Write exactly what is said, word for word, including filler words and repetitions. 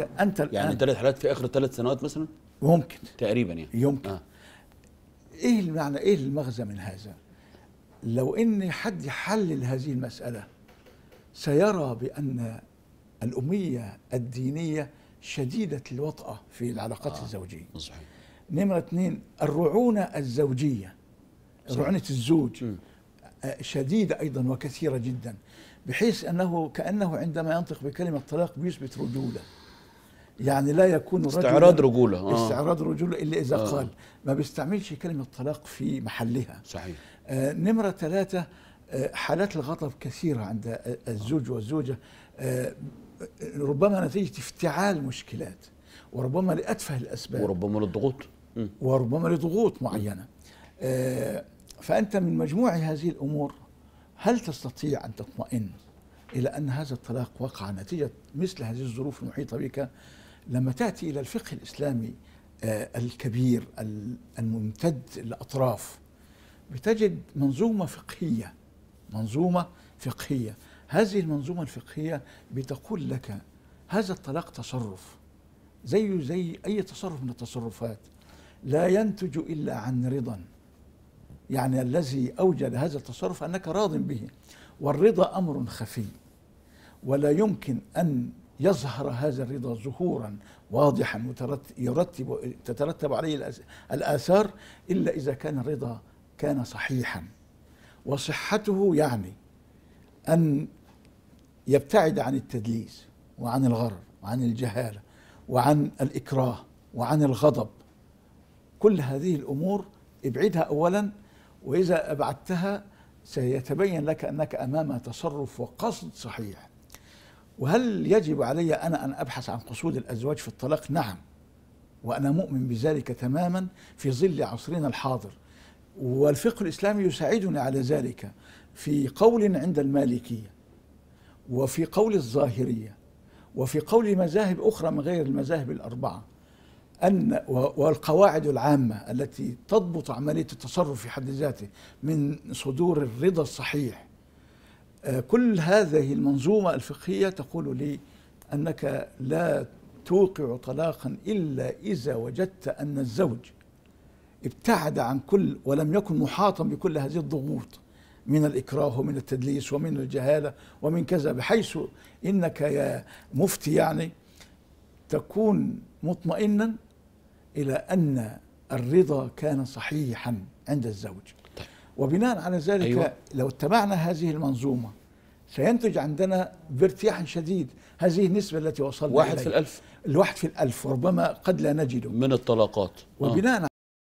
انت الآن يعني ثلاث حالات في اخر ثلاث سنوات مثلا؟ ممكن تقريبا يعني يمكن. آه. ايه المعنى، ايه المغزى من هذا؟ لو ان حد يحلل هذه المساله سيرى بان الاميه الدينيه شديده الوطأه في العلاقات آه. الزوجيه. صحيح. نمره اثنين الرعونه الزوجيه. صحيح. رعونه الزوج م. شديده ايضا وكثيره جدا، بحيث انه كانه عندما ينطق بكلمه طلاق بيثبت رجوله. يعني لا يكون استعراض رجوله آه. استعراض رجوله الا اذا آه. قال، ما بيستعملش كلمه طلاق في محلها. صحيح. آه نمره ثلاثه آه حالات الغضب كثيره عند الزوج والزوجه، آه ربما نتيجه افتعال مشكلات، وربما لاتفه الاسباب، وربما للضغوط وربما لضغوط معينه. آه فانت من مجموع هذه الامور هل تستطيع ان تطمئن إلى أن هذا الطلاق وقع نتيجة مثل هذه الظروف المحيطة بك؟ لما تأتي إلى الفقه الإسلامي الكبير الممتد الأطراف بتجد منظومة فقهية، منظومة فقهية هذه المنظومة الفقهية بتقول لك هذا الطلاق تصرف زيه زي أي تصرف من التصرفات، لا ينتج إلا عن رضا، يعني الذي أوجد هذا التصرف أنك راض به، والرضا أمر خفي ولا يمكن أن يظهر هذا الرضا ظهورا واضحا يرتب تترتب عليه الآثار إلا إذا كان الرضا كان صحيحا، وصحته يعني أن يبتعد عن التدليس وعن الغرر وعن الجهالة وعن الإكراه وعن الغضب. كل هذه الأمور ابعدها أولا، وإذا أبعدتها سيتبين لك أنك أمام تصرف وقصد صحيح. وهل يجب علي أنا أن أبحث عن قصود الأزواج في الطلاق؟ نعم، وأنا مؤمن بذلك تماما في ظل عصرنا الحاضر، والفقه الإسلامي يساعدنا على ذلك في قول عند المالكية، وفي قول الظاهرية، وفي قول مذاهب أخرى من غير المذاهب الأربعة، أن والقواعد العامة التي تضبط عملية التصرف في حد ذاته من صدور الرضا الصحيح. كل هذه المنظومة الفقهية تقول لي أنك لا توقع طلاقا إلا إذا وجدت أن الزوج ابتعد عن كل ولم يكن محاطا بكل هذه الضغوط من الإكراه ومن التدليس ومن الجهالة ومن كذا، بحيث إنك يا مفتي يعني تكون مطمئنا إلى أن الرضا كان صحيحا عند الزوج. طيب. وبناء على ذلك أيوة. لو اتبعنا هذه المنظومة سينتج عندنا بارتياح شديد هذه النسبة التي وصلنا إليها، واحد في الألف، الواحد في الألف وربما قد لا نجده من الطلاقات. وبناء